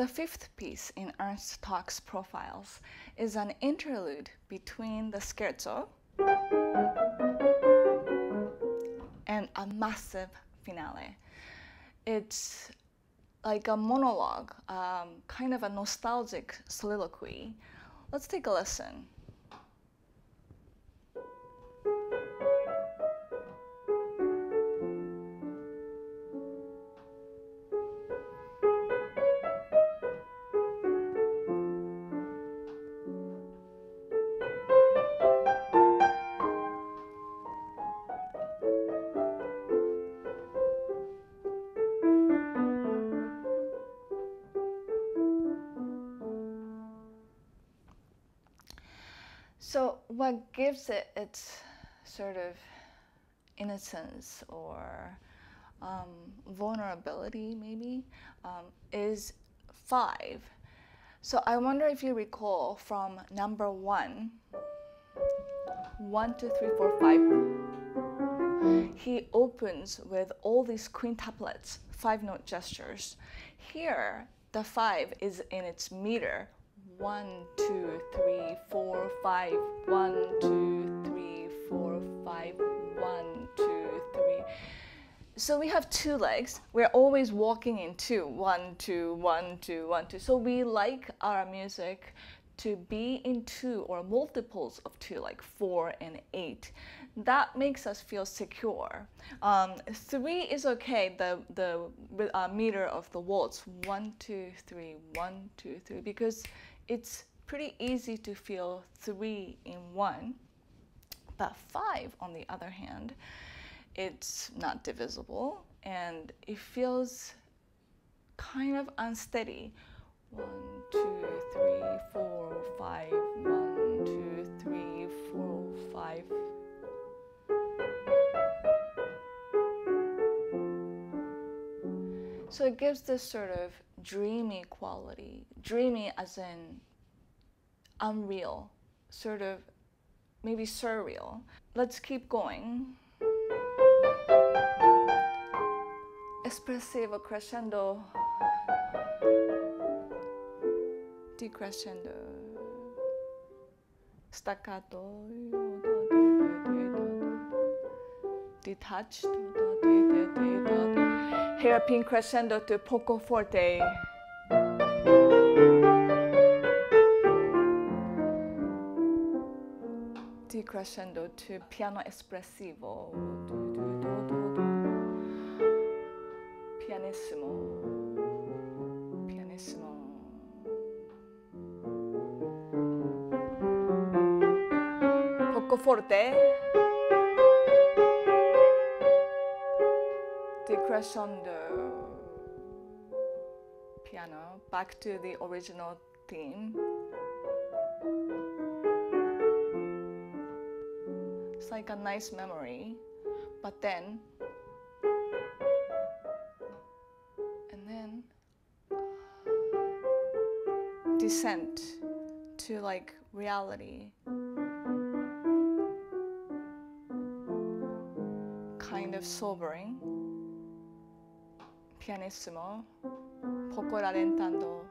The fifth piece in Ernst Toch's Profiles is an interlude between the scherzo and a massive finale. It's like a monologue, kind of a nostalgic soliloquy. Let's take a listen. So what gives it its sort of innocence or vulnerability, maybe, is 5. So I wonder if you recall from number 1, 1, 2, 3, 4, 5, he opens with all these quintuplets, 5-note gestures. Here, the 5 is in its meter. 1, 2, 3, 4, 5. 1, 2, 3, 4, 5. 1, 2, 3. So we have 2 legs. We're always walking in 2. 1, 2, 1, 2, 1, 2. So we like our music to be in 2 or multiples of 2, like 4 and 8. That makes us feel secure. 3 is okay, the meter of the waltz. 1, 2, 3, 1, 2, 3, because it's pretty easy to feel 3 in 1, but 5, on the other hand, it's not divisible, and it feels kind of unsteady. 1, 2, 3, 4, 5, 1, 2, 3, 4, 5. So it gives this sort of dreamy quality, dreamy as in unreal, sort of maybe surreal. Let's keep going. Espressivo crescendo, decrescendo, staccato, detached, hairpin crescendo to poco forte. Decrescendo to piano espressivo. Pianissimo. Pianissimo. Poco forte. Decrescendo. Piano, back to the original theme. It's like a nice memory, but then, descent to like reality, kind of sobering. Pianissimo. Poco rallentando.